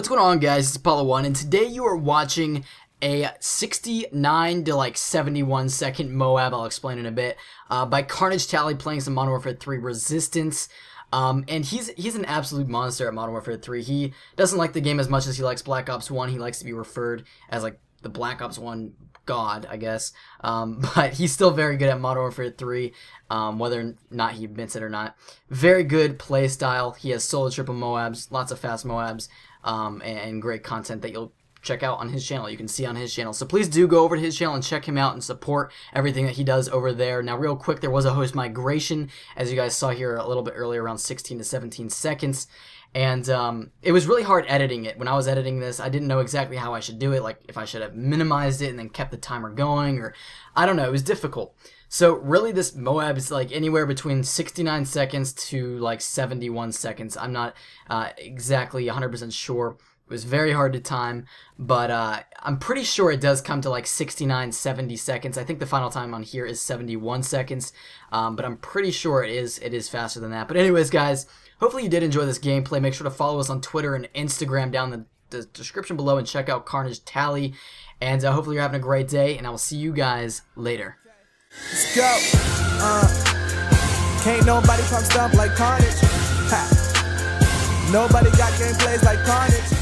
What's going on, guys? It's Apollo 1, and today you are watching a 69 to like 71 second Moab, I'll explain in a bit, by Carnage Tally playing some Modern Warfare 3 Resistance. And he's an absolute monster at Modern Warfare 3. He doesn't like the game as much as he likes Black Ops 1. He likes to be referred as like the Black Ops 1 god, I guess. But he's still very good at Modern Warfare 3, whether or not he admits it or not. Very good play style. He has solo triple Moabs, lots of fast Moabs, and great content that you'll check out on his channel. You can see on his channel. So please do go over to his channel and check him out and support everything that he does over there. Now, real quick, there was a host migration, as you guys saw here a little bit earlier, around 16 to 17 seconds. And it was really hard editing it. When I was editing this, I didn't know exactly how I should do it, like if I should have minimized it and then kept the timer going, or I don't know, it was difficult. So really this Moab is like anywhere between 69 seconds to like 71 seconds. I'm not exactly 100% sure. It was very hard to time, but I'm pretty sure it does come to like 69, 70 seconds. I think the final time on here is 71 seconds, but I'm pretty sure it is faster than that. But anyways, guys, hopefully you did enjoy this gameplay. Make sure to follow us on Twitter and Instagram down the description below and check out Carnage Tally. And hopefully you're having a great day, and I will see you guys later. Let's go. Can't nobody pump stuff like Carnage. Ha. Nobody got gameplays like Carnage.